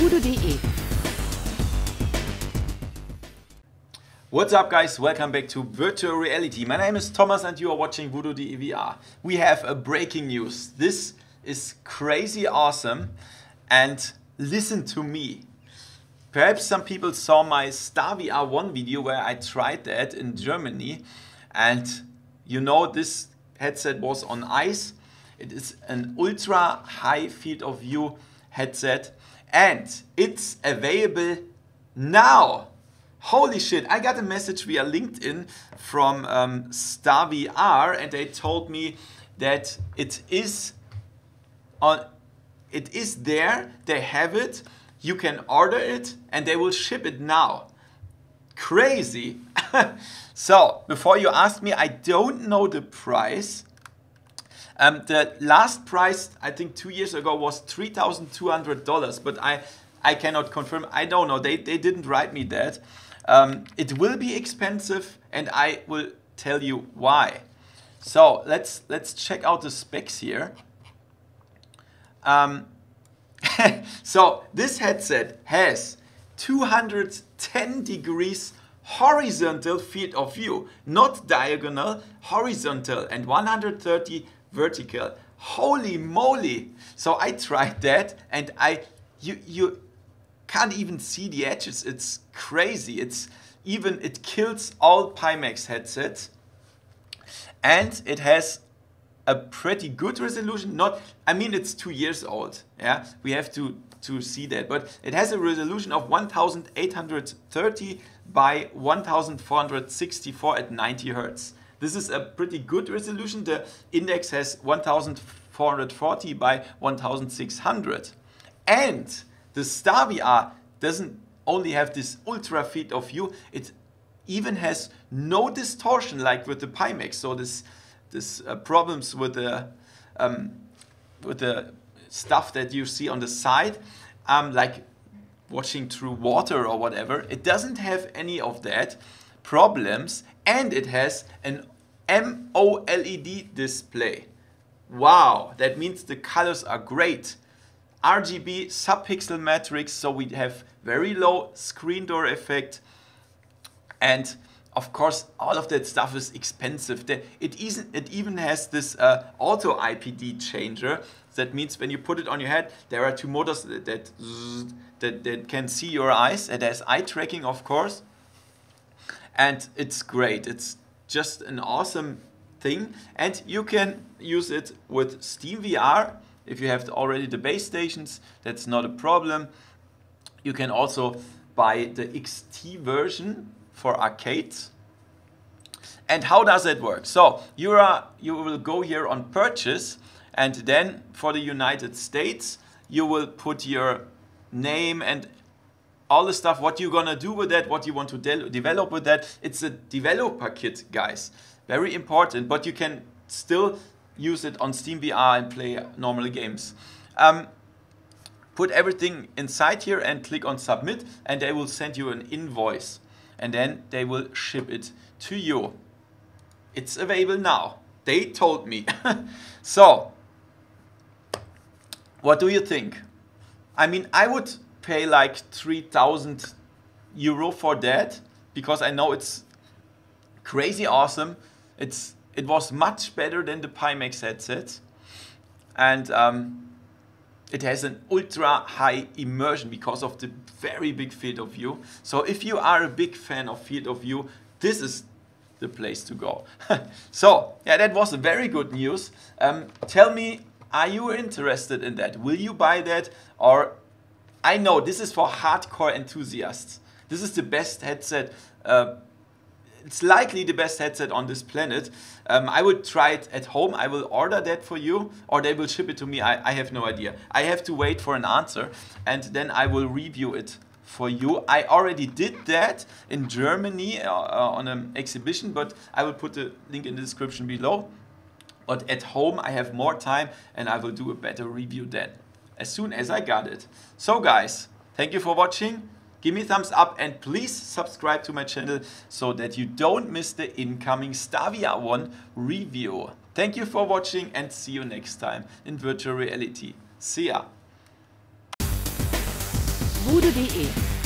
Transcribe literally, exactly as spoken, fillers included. Voodoo D E. What's up, guys? Welcome back to Virtual Reality. My name is Thomas and you are watching Voodoo D E V R. We have a breaking news. This is crazy awesome and listen to me. Perhaps some people saw my StarVR One video where I tried that in Germany, and you know this headset was on ice. It is an ultra high field of view headset and it's available now. Holy shit, I got a message via LinkedIn from um, StarVR and they told me that it is on, it is there, they have it, you can order it and they will ship it now. Crazy. So, before you ask me, I don't know the price. Um, the last price, I think two years ago, was three thousand two hundred dollars, but I, I cannot confirm. I don't know. They, they didn't write me that. Um, it will be expensive, and I will tell you why. So let's, let's check out the specs here. Um, so this headset has two hundred ten degrees horizontal field of view, not diagonal, horizontal, and one hundred thirty vertical. Holy moly! So I tried that and I you you can't even see the edges. It's crazy. It's even it kills all Pimax headsets. And it has a pretty good resolution. Not I mean it's two years old. Yeah, we have to to see that. But it has a resolution of one thousand eight hundred thirty by one thousand four hundred sixty-four at ninety hertz. This is a pretty good resolution. The index has one thousand four hundred forty by one thousand six hundred. And the StarVR doesn't only have this ultra field of view, it even has no distortion like with the Pimax. So this, this uh, problems with the, um, with the stuff that you see on the side, um, like watching through water or whatever, it doesn't have any of that problems, and it has an AMOLED display. Wow, that means the colors are great. R G B subpixel matrix, so we have very low screen door effect, and of course all of that stuff is expensive. It isn't, it even has this uh, auto I P D changer. That means when you put it on your head, there are two motors that that, that, that can see your eyes. It has eye tracking, of course. And it's great. It's just an awesome thing. And you can use it with SteamVR. If you have already the base stations, that's not a problem. You can also buy the X T version for arcades. And how does it work? So you are, you will go here on purchase, and then for the United States, you will put your name and all the stuff, what you're gonna do with that, what you want to de develop with that. It's a developer kit, guys. Very important, but you can still use it on SteamVR and play normal games. Um, put everything inside here and click on submit, and they will send you an invoice. And then they will ship it to you. It's available now. They told me. So, what do you think? I mean, I would pay like three thousand euro for that, because I know it's crazy awesome. It's it was much better than the Pimax headset, and um, it has an ultra high immersion because of the very big field of view. So if you are a big fan of field of view, this is the place to go. So yeah, that was very good news. Um, tell me, are you interested in that? Will you buy that? Or I know this is for hardcore enthusiasts. This is the best headset. Uh, it's likely the best headset on this planet. Um, I would try it at home. I will order that for you, or they will ship it to me. I, I have no idea. I have to wait for an answer, and then I will review it for you. I already did that in Germany uh, on an exhibition, but I will put the link in the description below. But at home, I have more time, and I will do a better review then, as soon as I got it. So guys, thank you for watching. Give me a thumbs up and please subscribe to my channel so that you don't miss the incoming StarVR One review. Thank you for watching and see you next time in virtual reality. See ya. Voodoo D E.